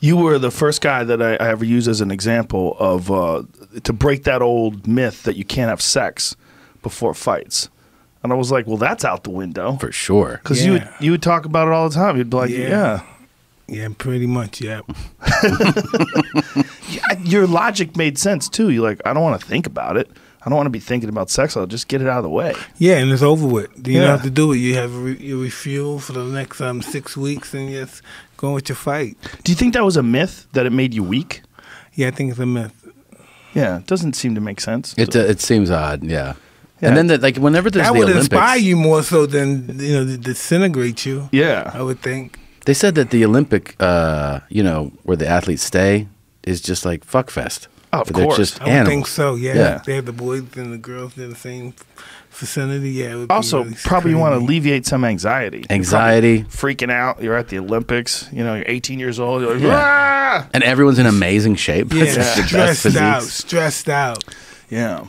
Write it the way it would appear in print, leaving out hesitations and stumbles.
You were the first guy that I ever used as an example of to break that old myth that you can't have sex before fights. And I was like, well, that's out the window. For sure. Because you would talk about it all the time. You'd be like, yeah, pretty much, yeah. Your logic made sense, too. You're like, I don't want to think about it. I don't want to be thinking about sex. I'll just get it out of the way. Yeah, and it's over with. You don't have to do it. You have you refuel for the next 6 weeks and just go with your fight. Do you think that was a myth, that it made you weak? Yeah, I think it's a myth. Yeah, it doesn't seem to make sense. It seems odd, yeah. Yeah. And then, like, whenever there's the Olympics... That would inspire you more so than, you know, disintegrate you. Yeah. I would think. They said that the Olympic, you know, where the athletes stay is just like fuck fest. Oh, of course. Just I would think so, yeah. They have the boys and the girls in the same vicinity. Yeah. Also, really probably you want to alleviate some anxiety. Anxiety. Freaking out. You're at the Olympics. You know, you're 18 years old. You're like, ah! And everyone's in amazing shape. Yeah. Stressed out. Yeah.